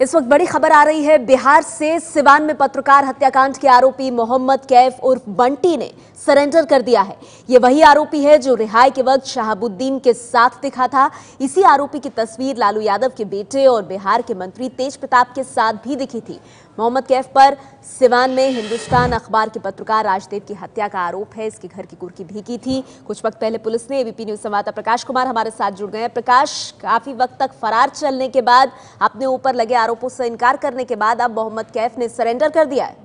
इस वक्त बड़ी खबर आ रही है। बिहार से सिवान में पत्रकार हत्याकांड के आरोपी मोहम्मद कैफ उर्फ बंटी ने सरेंडर कर दिया है। ये वही आरोपी है जो रिहाई के वक्त शहाबुद्दीन के साथ दिखा था। इसी आरोपी की तस्वीर लालू यादव के बेटे और बिहार के मंत्री तेज प्रताप के साथ भी दिखी थी। मोहम्मद कैफ पर सिवान में हिंदुस्तान अखबार के पत्रकार राजदेव की हत्या का आरोप है। इसके घर की कुर्की भीगी थी। कुछ वक्त पहले पुलिस ने एबीपी न्यूज संवाददाता प्रकाश कुमार हमारे साथ जुड़ गए हैं। प्रकाश, काफी वक्त तक फरार चलने के बाद, अपने ऊपर लगे आरोपों से इनकार करने के बाद अब मोहम्मद कैफ ने सरेंडर कर दिया है।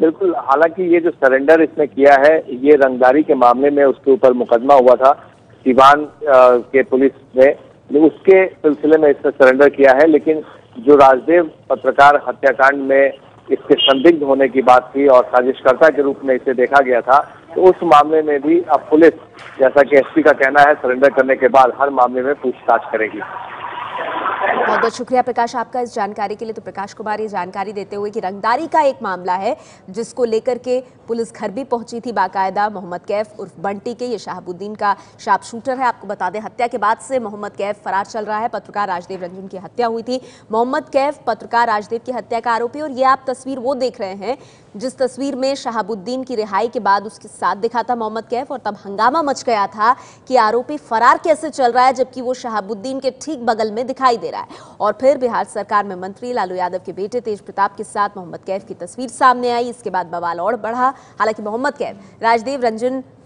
बिल्कुल, हालांकि ये जो सरेंडर इसने किया है, ये रंगदारी के मामले में उसके ऊपर मुकदमा हुआ था सिवान के पुलिस ने, उसके सिलसिले में इसने सरेंडर किया है। लेकिन जो राजदेव पत्रकार हत्याकांड में इसके संदिग्ध होने की बात थी और साजिशकर्ता के रूप में इसे देखा गया था, तो उस मामले में भी अब पुलिस, जैसा कि एसपी का कहना है, सरेंडर करने के बाद हर मामले में पूछताछ करेगी। बहुत बहुत शुक्रिया प्रकाश आपका इस जानकारी के लिए। तो प्रकाश कुमार ये जानकारी देते हुए कि रंगदारी का एक मामला है जिसको लेकर के पुलिस घर भी पहुंची थी बाकायदा। मोहम्मद कैफ उर्फ बंटी के, ये शहाबुद्दीन का शार्प शूटर है। आपको बता दें, हत्या के बाद से मोहम्मद कैफ फरार चल रहा है। पत्रकार राजदेव रंजन की हत्या हुई थी। मोहम्मद कैफ पत्रकार राजदेव की हत्या का आरोपी, और ये आप तस्वीर वो देख रहे हैं जिस तस्वीर में शहाबुद्दीन की रिहाई के बाद उसके साथ दिखा था मोहम्मद कैफ, और तब हंगामा मच गया था कि आरोपी फरार कैसे चल रहा है जबकि वो शहाबुद्दीन के ठीक बगल में दिखाई दे रहा है। और फिर बिहार सरकार में मंत्री लालू यादव के बेटे तेज प्रताप के साथ मोहम्मद कैफ की तस्वीर सामने आई। इसके बाद बवाल और बढ़ा। हालांकि मोहम्मद कैफ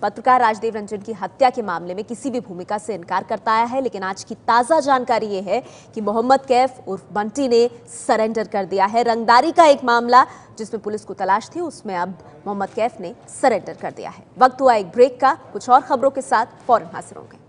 पत्रकार राजदेव रंजन की हत्या के मामले में किसी भी भूमिका से इनकार करता आया है। लेकिन आज की ताजा जानकारी ये है कि मोहम्मद कैफ उर्फ बंटी ने सरेंडर कर दिया है। रंगदारी का एक मामला जिसमें पुलिस को तलाश थी, उसमें अब मोहम्मद कैफ ने सरेंडर कर दिया है। वक्त हुआ एक ब्रेक का। कुछ और खबरों के साथ फौरन हाजिर होंगे।